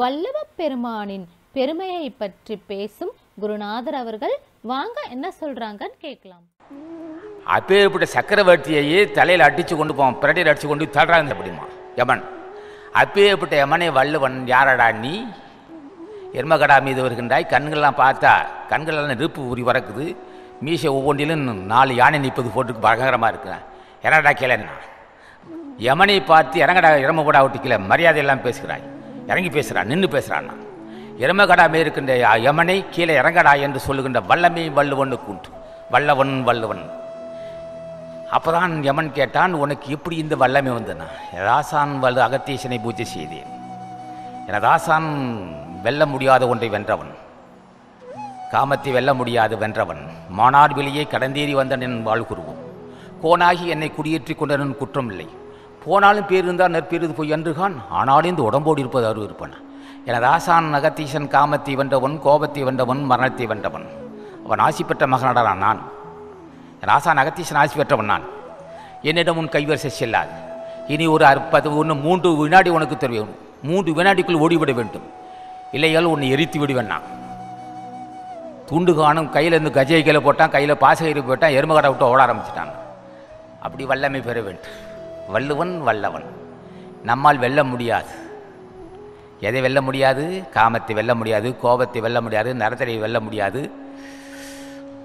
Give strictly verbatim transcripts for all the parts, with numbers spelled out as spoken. வல்லவ பெருமானின் பெருமையை பற்றி பேசும் குருநாதர் அவர்கள் வாங்க என்ன சொல்றாங்கன்னு கேட்கலாம். அப்பேற்பட்ட சக்கரவர்த்தியையே தலையில் அடிச்சு கொண்டு போவான், பிரட்டையில் அடிச்சு கொண்டு தள்ளுறாங்க அப்படிமா யமன். அப்பேற்பட்ட யமனை வல்லவன் யாரடா நீ, எர்மகடா மீது வருகின்றாய், கண்கள்லாம் பார்த்தா கண்கள்லாம் நெருப்பு உரி வரக்குது, மீசை ஒவ்வொன்றிலும் நாலு யானை நிற்பது போட்டுக்கு பகரமாக இருக்கிறேன், என்னடா கேளேன்னா யமனை பார்த்து இறங்கடா இறமகடா விட்டு கீழே மரியாதையெல்லாம் பேசுகிறாய், இறங்கி பேசுகிறான் நின்று பேசுகிறான்னா இறமகடாமே இருக்கின்ற யமனை கீழே இறங்கடா என்று சொல்லுகின்ற வல்லமை வல்லுவனுக்கு உண்டு. வல்லவன் வல்லுவன். அப்போ தான் யமன் கேட்டான், உனக்கு எப்படி இந்த வல்லமை வந்தனா? ராசான் வல்லு அகத்தீசனை பூஜை செய்தேன், என ராசான் வெல்ல முடியாத ஒன்றை வென்றவன், காமத்தை வெல்ல முடியாது வென்றவன், மானார் வெளியே கடந்தேறி வந்தன் என் வாழ்குருவும், கோனாகி என்னை குடியேற்றி கொண்டனன் குற்றம் இல்லை, போனாலும் பேர் இருந்தால் நற்பேருது போய் என்றுகான், ஆனாலும் இந்த உடம்போடு இருப்பது அருள் இருப்பான். எனது ஆசான் அகத்தீசன் காமத்தை வென்றவன், கோபத்தை வென்றவன், மரணத்தை வென்றவன், அவன் ஆசி பெற்ற மகனடான் நான், என் ஆசான் அகத்தீசன் ஆசி பெற்றவன் நான், என்னிடம் உன் கைவரிசை செல்லாது, இனி ஒரு அற்பது ஒன்று மூன்று வினாடி உனக்கு தெரியும், மூன்று வினாடிக்குள் ஓடிவிட வேண்டும், இல்லையால் உன்னை எரித்து விடுவேன் நான். துண்டு காணும் கையில் இருந்து கஜையை கீழே போட்டான், கையில் பாசகரி போயிட்டான், எருமகடை விட்டு ஓட ஆரம்பிச்சிட்டான். அப்படி வல்லமை பெற வேண்டும். வல்லுவன் வல்லவன். நம்மால் வெல்ல முடியாது, எதை வெல்ல முடியாது? காமத்தை வெல்ல முடியாது, கோபத்தை வெல்ல முடியாது, நரத்தரை வெல்ல முடியாது,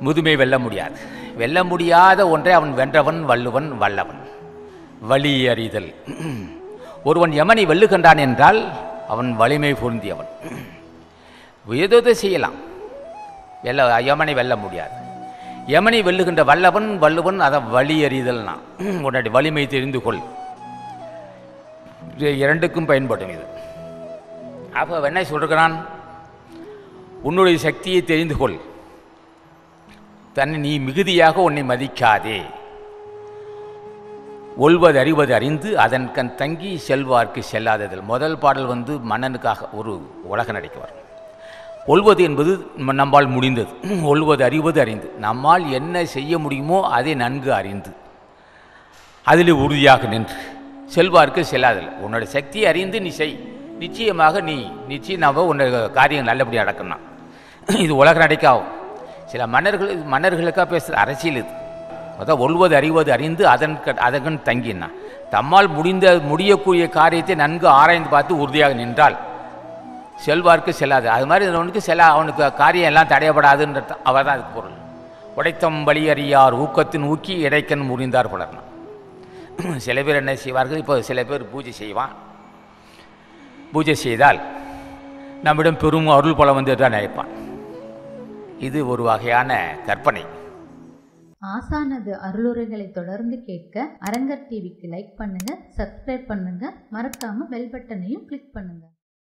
முதுமை வெல்ல முடியாது, வெல்ல முடியாத ஒன்றை அவன் வென்றவன் வல்லுவன் வல்லவன். வலி அறிதல். ஒருவன் யமனை வெல்லுகின்றான் என்றால் அவன் வலிமை பொருந்தியவன். ஏதோ செய்யலாம், வெல்ல யமனை வெல்ல முடியாது. யமனை வெல்லுகின்ற வல்லவன் வல்லுவன். அதை வலி அறிதல்னா உன்னுடைய வலிமை தெரிந்து கொள். இரண்டுக்கும் பயன்படும் இது. அப்போ என்ன சொல்கிறான்? உன்னுடைய சக்தியை தெரிந்து கொள், தன்னை நீ மிகுதியாக உன்னை மதிக்காதே, ஒல்வது அறிவது அறிந்து அதன் கண் தங்கி செல்வார்க்கு செல்லாததில். முதல் பாடல் வந்து மன்னனுக்காக ஒரு உலக நடிக்க வரும். ஒல்வது என்பது நம்மால் முடிந்தது, ஒல்வது அறிவது அறிந்து, நம்மால் என்ன செய்ய முடியுமோ அதை நன்கு அறிந்து அதில் உறுதியாக நின்று செல்வார்க்கு செல்லாதல். உன்னோட சக்தியை அறிந்து நீ செய், நிச்சயமாக நீ நிச்சயமாக உன்னோட காரியங்கள் நல்லபடியாக நடக்கணும். இது உலக நடைக்காகும். சில மன்னர்கள் மன்னர்களுக்காக பேசுகிற அரசியல் இது. அதான் ஒல்வது அறிவது அறிந்து அதன் அதற்கு தங்கினா தம்மால் முடிந்த முடியக்கூடிய காரியத்தை நன்கு ஆராய்ந்து பார்த்து உறுதியாக நின்றால் செல்வார்க்கு செல்லாது. அது மாதிரி அவனுக்கு செல்ல அவனுக்கு காரியம் எல்லாம் தடையப்படாதுன்ற அவர் தான் அதுக்கு பொருள். உடைத்தம் வலியறியார் ஊக்கத்தின் ஊக்கி இடைக்கன் முறிந்தார் புலர்னா. சில பேர் என்ன செய்வார்கள்? இப்போ சில பேர் பூஜை செய்வான். பூஜை செய்தால் நம்மிடம் பெரும் அருள் பலம் வந்து தான் நினைப்பான். இது ஒரு வகையான கற்பனை. ஆசானது அருளுரைகளை தொடர்ந்து கேட்க அரங்கர் டிவிக்கு லைக் பண்ணுங்க, சப்ஸ்கிரைப் பண்ணுங்க, மறக்காம பெல் பட்டனையும் கிளிக் பண்ணுங்க.